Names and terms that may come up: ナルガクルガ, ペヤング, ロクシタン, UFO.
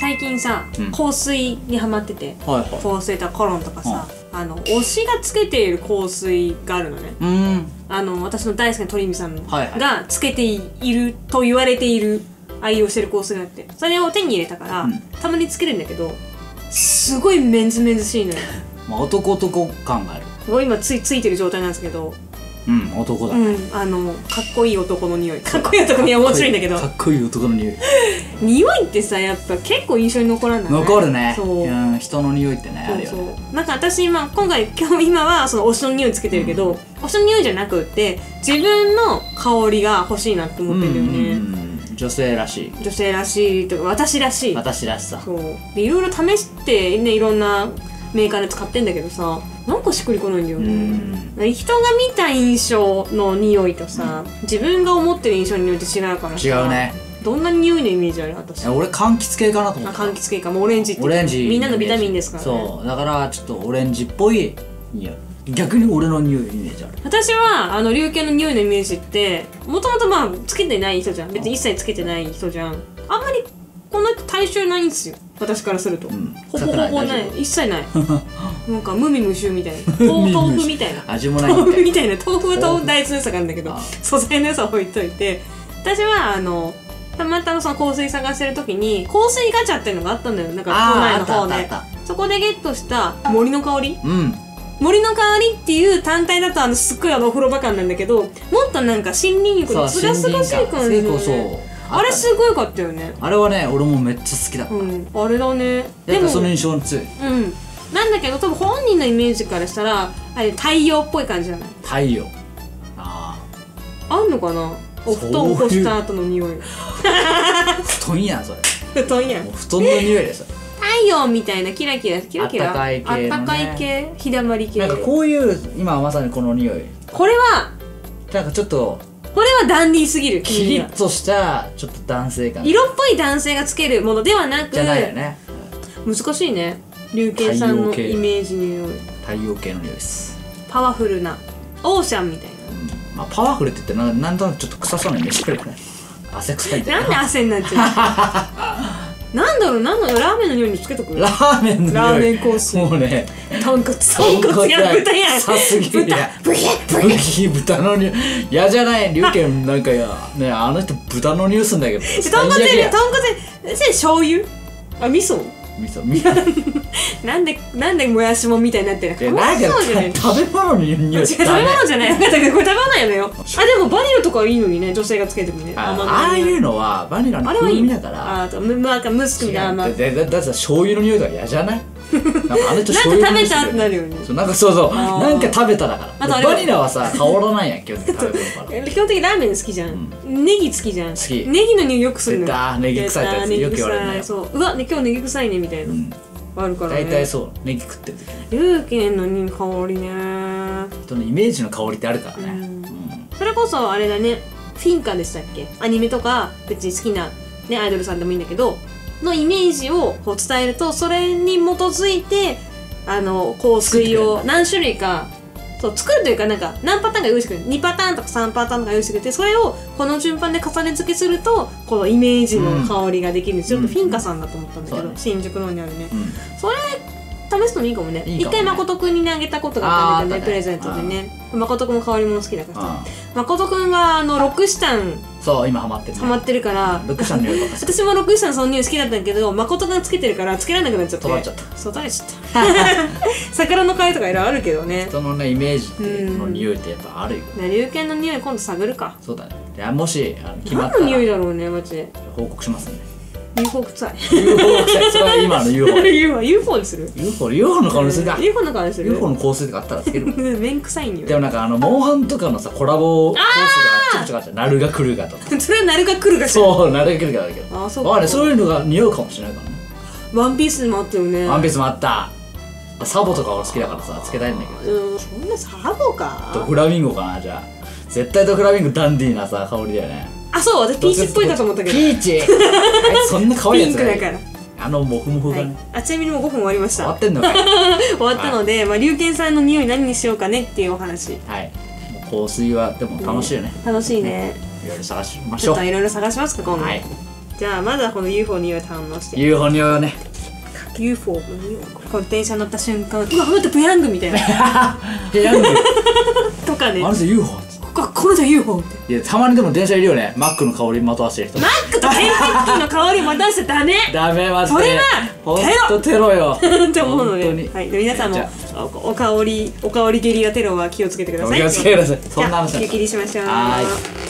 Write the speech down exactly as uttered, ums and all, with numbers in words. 最近さ、うん、香水にハマってて、はいはい、香水とかコロンとかさ、はい、あの推しがつけている香水があるのね。うん、あの私の大好きな鳥海さんがつけていると言われている愛用してる香水があって、それを手に入れたから、うん、たまにつけるんだけど、すごいメンズメンズしいのよ。まあ男男感がある。すごい今ついついてる状態なんですけど。うん、男だね、うん、あのかっこいい男の匂い、かっこいい男の匂い面白いんだけど、かっこいい男の匂い匂いってさ、やっぱ結構印象に残らない？残るね。そう、うん、人の匂いってね、あれよね。なんか私今今回今日今はその推しの匂いつけてるけど、うん、推しの匂いじゃなくって自分の香りが欲しいなって思ってるよね。うんうん、女性らしい、女性らしいとか私らしい、私らしさ。そうで、いろいろ試してね、いろんなメーカーで使ってんだけどさ、なんかしっくりこないんだよね。人が見た印象の匂いとさ、うん、自分が思ってる印象の匂いって違うからさ。違うね。どんな匂いのイメージある？私俺柑橘系かなと思った。あ、柑橘系か。もうオレンジってオレンジみんなのビタミンですからね。そうだからちょっとオレンジっぽい匂い、逆に俺の匂いイメージある。私はあの龍形の匂いのイメージってもともとまあつけてない人じゃん、別に一切つけてない人じゃん。あんまりこの人体臭ないんですよ、私からすると。ほぼほぼない、一切ない。なんか無味無臭みたいな、豆腐みたいな、味もない豆腐みたいな。豆腐は豆腐大豆の良さがあるんだけど、素材の良さを置いといて、私はあのたまたまその香水探してる時に香水ガチャっていうのがあったんだよ、なんか都内の方で。そこでゲットした森の香り、森の香りっていう単体だとあのすっごいあのお風呂場感なんだけど、もっとなんか森林浴のすがすがしい感じのね。あれすごいかったよね。あれはね、俺もめっちゃ好きだった、うん、あれだね。でもその印象に強い、うん、なんだけど多分本人のイメージからしたらあれ太陽っぽい感じじゃない？太陽、ああ、あんのかな、お布団を干した後の匂い。布団やんそれ。布団やん、布団の匂いでさ。太陽みたいなキラキラキラキラ、あったかい系のね、あったかい系、日だまり系。なんかこういう今まさにこの匂い、これはなんかちょっとこれはダンディーすぎる。キリッとしたちょっと男性感、色っぽい男性がつけるものではなく。じゃないよね。難しいね、龍慶さんのイメージによる太陽系の匂いです。パワフルなオーシャンみたいな、うん、まあパワフルって言ってな、なんとなくちょっと臭そうなイメージあるよね。汗臭いみたいな。なんで汗になっちゃうの？なんだろう、なんだろう、ラーメンの匂いにつけとく。ラーメンの匂い、ラーメン香水。もうね、豚骨、豚骨や豚やん。さすぎる。豚、ブヒブヒ豚の匂い。嫌じゃない、龍慶なんかやね、あの人豚の匂いすんだけど。豚骨や豚骨、せ醤油？あ、味噌？味噌、味噌。なんでなんでもやしもみたいになってる。食べ物の匂い。違う、食べ物じゃない。だってこれ食べないのよ。あ、でもバニラとかいいのにね、女性がつけてもね。ああいうのはバニラの風味だから。あとなんかムスクみたいな。だってだって醤油の匂いとか嫌じゃない？なんかあの人醤油の匂い。なんか食べたってなるよね。そう、なんかそうそう、なんか食べただから。バニラはさ香らないやん、基本的に食べ物から。基本的にラーメン好きじゃん。ネギ好きじゃん。好き。ネギの匂いよくするの。出た、ネギ臭いやつよく言われるね。そう。うわ、今日ネギ臭いねみたいな。あるからね、大体そう、ネギ食ってる時に龍慶の香りね、人のイメージの香りってあるからね。それこそあれだね、フィンカでしたっけ、アニメとか別に好きな、ね、アイドルさんでもいいんだけどのイメージをこう伝えると、それに基づいてあの香水を何種類かそう作るというか、なんか何パターンか用意してくれる、にパターンとかさんパターンとか用意してくれて、それをこの順番で重ね付けするとこのイメージの香りができるんですよ、うん、ちょっとフィンカさんだと思ったんだけど、うん、新宿の方にあるね、うん、それ試すのいいかもね。一回誠くんにあげたことがあったんだけどね、プレゼントでね。誠くんも香りも好きだからさ、誠くんはあのロクシタン、そう今ハマってる、ハマってるから。ロクシタンの匂い、私もロクシタンその匂い好きだったんだけど、誠くんがつけてるからつけられなくなっちゃって、取られちゃった、そう取られちゃった。桜の香りとか色あるけどね、人のねイメージっての匂いってやっぱあるよね。龍慶の匂い今度探るか。そうだね。いやもし決まったら何の匂いだろうね、マジで報告しますね。ユーフォー 臭い。ユーフォー 臭い。それは今の ユーフォー。ユーフォー にする？ ユーフォー、ユーフォー の香りするか。ユーフォー の香りする。ユーフォー の香水とかあったらつける。面臭いんよ。でもなんかあのモンハンとかのさコラボ香水がちょっとあった。ナルガクルガとか。それはナルガクルガ。そうナルガクルガだけど。あ、そうか。あれそういうのが似合うかもしれないからね。ワンピースもあったよね。ワンピースもあった。サボとか俺好きだからさつけたいんだけど。そんなサボか。とフラミンゴかなじゃあ。絶対とフラミンゴダンディーなさ香りだよね。あ、そう、私ピーチっぽいかと思ったけど。ピーチ。そんな可愛いやつがいい。ピンクだから。あのモフモフがね。あ、ちなみにもうごふん終わりました。終わってんのかい。終わったので、まあ龍慶さんの匂い何にしようかねっていうお話。はい。香水はでも楽しいよね。楽しいね。いろいろ探しましょう。ちょっといろいろ探しますか今度。はい。じゃあまずはこの ユーフォー の匂い堪能して。 ユーフォー の匂いをね、 ユーフォー の匂い、この電車乗った瞬間、うわまたペヤングみたいなペヤングとかね、あの人 ユーフォー ここの人 ユーフォー いや、たまにでも電車いるよね、マックの香りまとわしてる人。マックとケンタッキーの香りまとわしちゃダメダメマジで、それはほんとテロよって思うので、皆さんもお香り、お香りゲリラテロは気をつけてください。気をつけてください。そんな話じゃあ、湯切りしましょう。